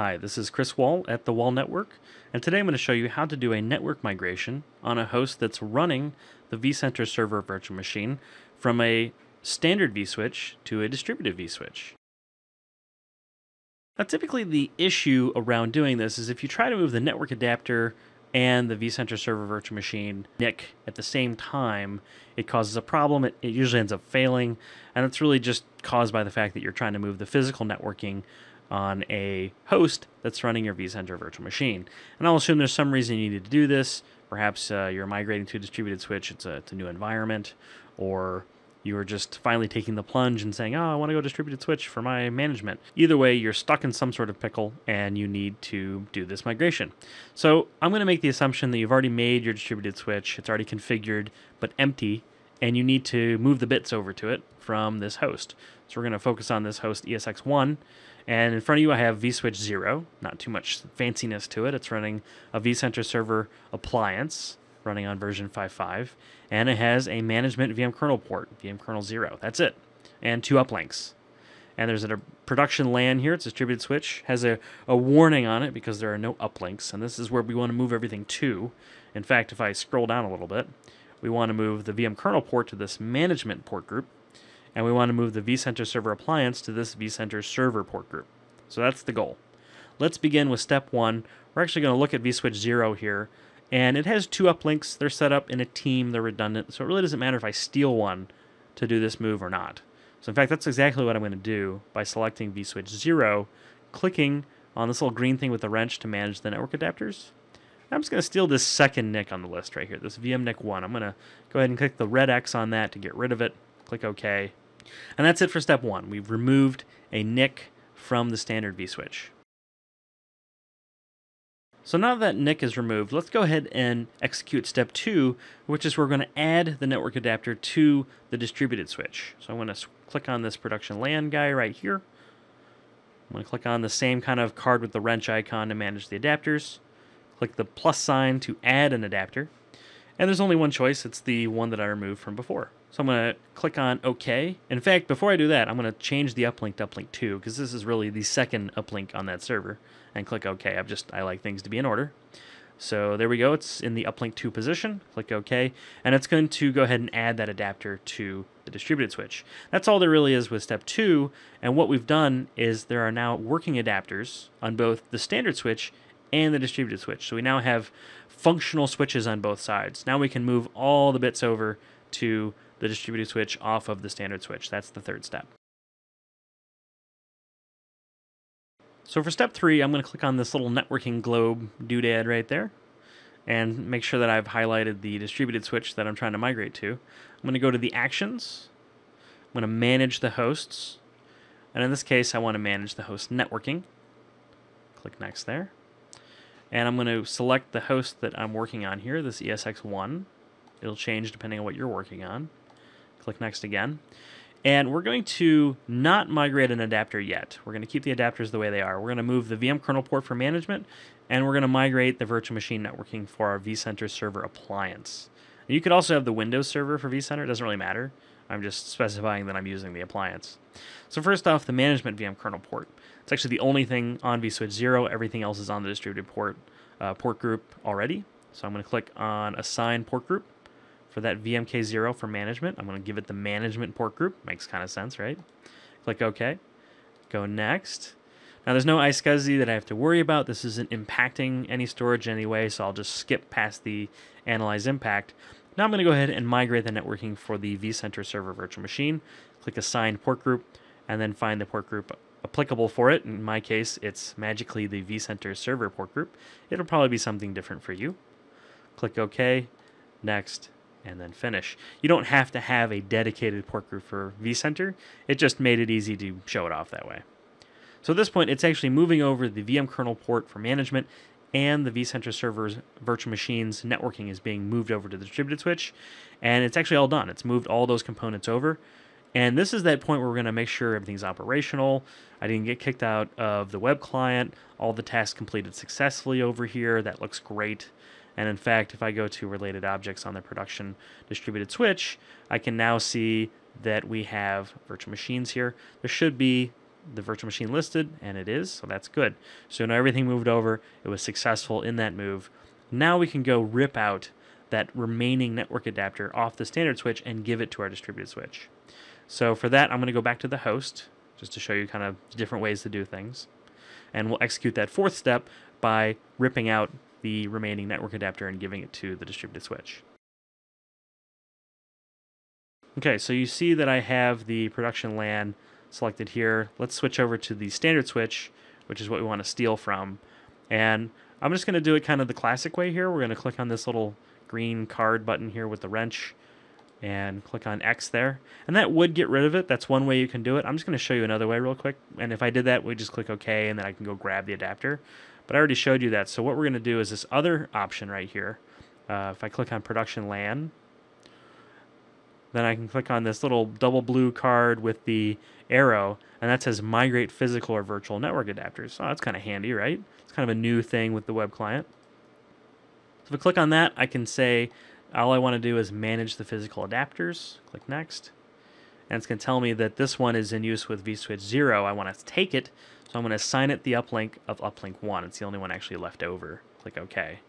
Hi, this is Chris Wahl at the Wahl Network, and today I'm going to show you how to do a network migration on a host that's running the vCenter server virtual machine from a standard vSwitch to a distributed vSwitch. Now typically the issue around doing this is if you try to move the network adapter and the vCenter server virtual machine NIC at the same time, it causes a problem. It usually ends up failing, and it's really just caused by the fact that you're trying to move the physical networking on a host that's running your vCenter virtual machine. And I'll assume there's some reason you need to do this. Perhaps you're migrating to a distributed switch, it's a new environment, or you are just finally taking the plunge and saying, oh, I want to go distributed switch for my management. Either way, you're stuck in some sort of pickle and you need to do this migration. So I'm going to make the assumption that you've already made your distributed switch, it's already configured but empty, and you need to move the bits over to it from this host. So we're going to focus on this host ESX1, and in front of you I have vSwitch 0, not too much fanciness to it. It's running a vCenter server appliance running on version 5.5, and it has a management VMKernel port, VMKernel 0, that's it, and two uplinks. And there's a production LAN here, it's a distributed switch, has a warning on it because there are no uplinks, and this is where we want to move everything to. In fact, if I scroll down a little bit, we want to move the VMKernel port to this management port group, and we want to move the vCenter server appliance to this vCenter server port group. So that's the goal. Let's begin with step one. We're actually going to look at vSwitch 0 here, and it has two uplinks. They're set up in a team, they're redundant, so it really doesn't matter if I steal one to do this move or not. So in fact, that's exactly what I'm going to do by selecting vSwitch 0, clicking on this little green thing with the wrench to manage the network adapters. I'm just going to steal this second NIC on the list right here, this VMNIC1. I'm going to go ahead and click the red X on that to get rid of it. Click OK. And that's it for step one. We've removed a NIC from the standard vSwitch. So now that NIC is removed, let's go ahead and execute step two, which is we're going to add the network adapter to the distributed switch. So I'm going to click on this production LAN guy right here. I'm going to click on the same kind of card with the wrench icon to manage the adapters. Click the plus sign to add an adapter. And there's only one choice, it's the one that I removed from before. So I'm going to click on OK. In fact, before I do that, I'm going to change the uplink to uplink 2, because this is really the second uplink on that server, and click OK. I like things to be in order. So there we go, it's in the uplink 2 position. Click OK, and it's going to go ahead and add that adapter to the distributed switch. That's all there really is with step 2, and what we've done is there are now working adapters on both the standard switch and the distributed switch. So we now have functional switches on both sides. Now we can move all the bits over to the distributed switch off of the standard switch. That's the third step. So for step three, I'm going to click on this little networking globe doodad right there and make sure that I've highlighted the distributed switch that I'm trying to migrate to. I'm going to go to the actions. I'm going to manage the hosts. And in this case, I want to manage the host networking. Click next there. And I'm going to select the host that I'm working on here, this ESX1. It'll change depending on what you're working on. Click next again. And we're going to not migrate an adapter yet. We're going to keep the adapters the way they are. We're going to move the VMKernel port for management, and we're going to migrate the virtual machine networking for our vCenter server appliance. And you could also have the Windows server for vCenter. It doesn't really matter. I'm just specifying that I'm using the appliance. So first off, the management VMKernel port. It's actually the only thing on vSwitch 0. Everything else is on the distributed port group already. So I'm going to click on Assign Port Group for that VMK0 for management. I'm going to give it the management port group. Makes kind of sense, right? Click OK. Go next. Now there's no iSCSI that I have to worry about. This isn't impacting any storage anyway, so I'll just skip past the Analyze Impact. Now I'm going to go ahead and migrate the networking for the vCenter server virtual machine. Click Assign Port Group, and then find the port group applicable for it. In my case, it's magically the vCenter server port group. It'll probably be something different for you. Click OK, next, and then finish. You don't have to have a dedicated port group for vCenter. It just made it easy to show it off that way. So at this point, it's actually moving over the VMKernel port for management, and the vCenter server's virtual machine's networking is being moved over to the distributed switch, and it's actually all done. It's moved all those components over, and this is that point where we're going to make sure everything's operational. I didn't get kicked out of the web client. All the tasks completed successfully over here. That looks great. And in fact, if I go to related objects on the production distributed switch, I can now see that we have virtual machines here. There should be the virtual machine listed, and it is, so that's good. So now everything moved over. It was successful in that move. Now we can go rip out that remaining network adapter off the standard switch and give it to our distributed switch. So for that, I'm going to go back to the host, just to show you kind of different ways to do things. And we'll execute that fourth step by ripping out the remaining network adapter and giving it to the distributed switch. Okay, so you see that I have the production LAN selected here. Let's switch over to the standard switch, which is what we want to steal from. And I'm just going to do it kind of the classic way here. We're going to click on this little green card button here with the wrench and click on X there. And that would get rid of it. That's one way you can do it. I'm just going to show you another way real quick. And if I did that, we just click OK, and then I can go grab the adapter. But I already showed you that. So what we're going to do is this other option right here. If I click on production LAN, then I can click on this little double blue card with the arrow, and that says migrate physical or virtual network adapters. Oh, that's kind of handy, right? It's kind of a new thing with the web client. So if I click on that, I can say all I want to do is manage the physical adapters. Click next. And it's going to tell me that this one is in use with vSwitch 0. I want to take it, so I'm going to assign it the uplink of uplink 1. It's the only one actually left over. Click OK.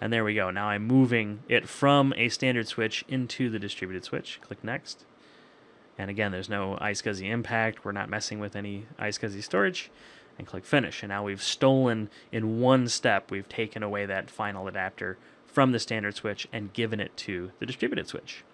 And there we go. Now I'm moving it from a standard switch into the distributed switch. Click next. And again, there's no iSCSI impact. We're not messing with any iSCSI storage. And click finish. And now we've stolen in one step. We've taken away that final adapter from the standard switch and given it to the distributed switch.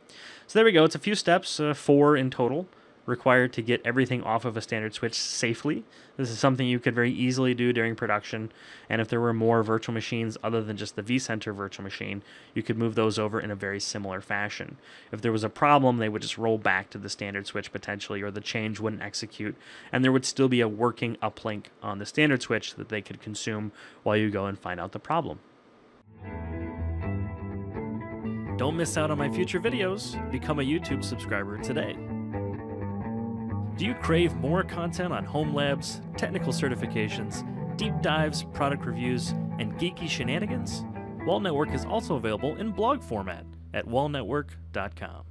So there we go. It's a few steps, 4 in total, required to get everything off of a standard switch safely. This is something you could very easily do during production, and if there were more virtual machines other than just the vCenter virtual machine, you could move those over in a very similar fashion. If there was a problem, they would just roll back to the standard switch potentially, or the change wouldn't execute, and there would still be a working uplink on the standard switch that they could consume while you go and find out the problem. Don't miss out on my future videos. Become a YouTube subscriber today. Do you crave more content on home labs, technical certifications, deep dives, product reviews, and geeky shenanigans? Wahl Network is also available in blog format at wahlnetwork.com.